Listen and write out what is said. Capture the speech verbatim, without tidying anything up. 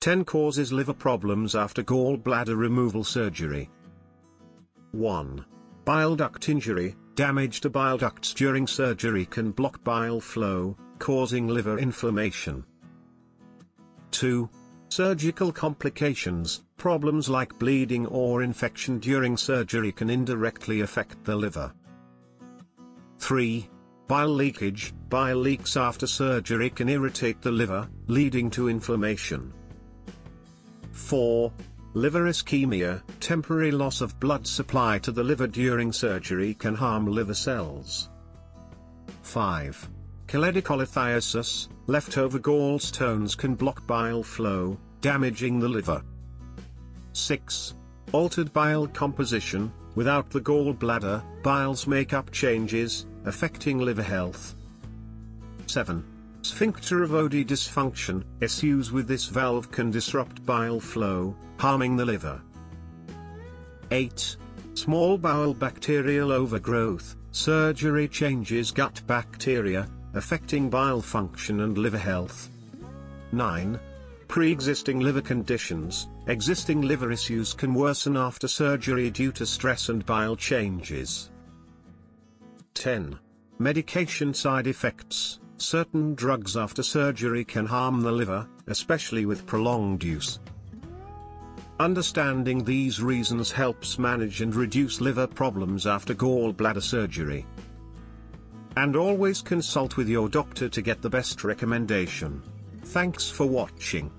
ten Causes Liver Problems After Gallbladder Removal Surgery. one. Bile duct injury. Damage to bile ducts during surgery can block bile flow, causing liver inflammation. two. Surgical complications. Problems like bleeding or infection during surgery can indirectly affect the liver. three. Bile leakage. Bile leaks after surgery can irritate the liver, leading to inflammation. four. Liver ischemia. Temporary loss of blood supply to the liver during surgery can harm liver cells. five. Cholelithiasis. Leftover gallstones can block bile flow, damaging the liver. six. Altered bile composition. Without the gallbladder, bile's makeup changes, affecting liver health. seven. Sphincter of Oddi dysfunction. Issues with this valve can disrupt bile flow, harming the liver. eight. Small bowel bacterial overgrowth. Surgery changes gut bacteria, affecting bile function and liver health. nine. Pre-existing liver conditions. Existing liver issues can worsen after surgery due to stress and bile changes. ten. Medication side effects. Certain drugs after surgery can harm the liver, especially with prolonged use. Understanding these reasons helps manage and reduce liver problems after gallbladder surgery. And always consult with your doctor to get the best recommendation. Thanks for watching.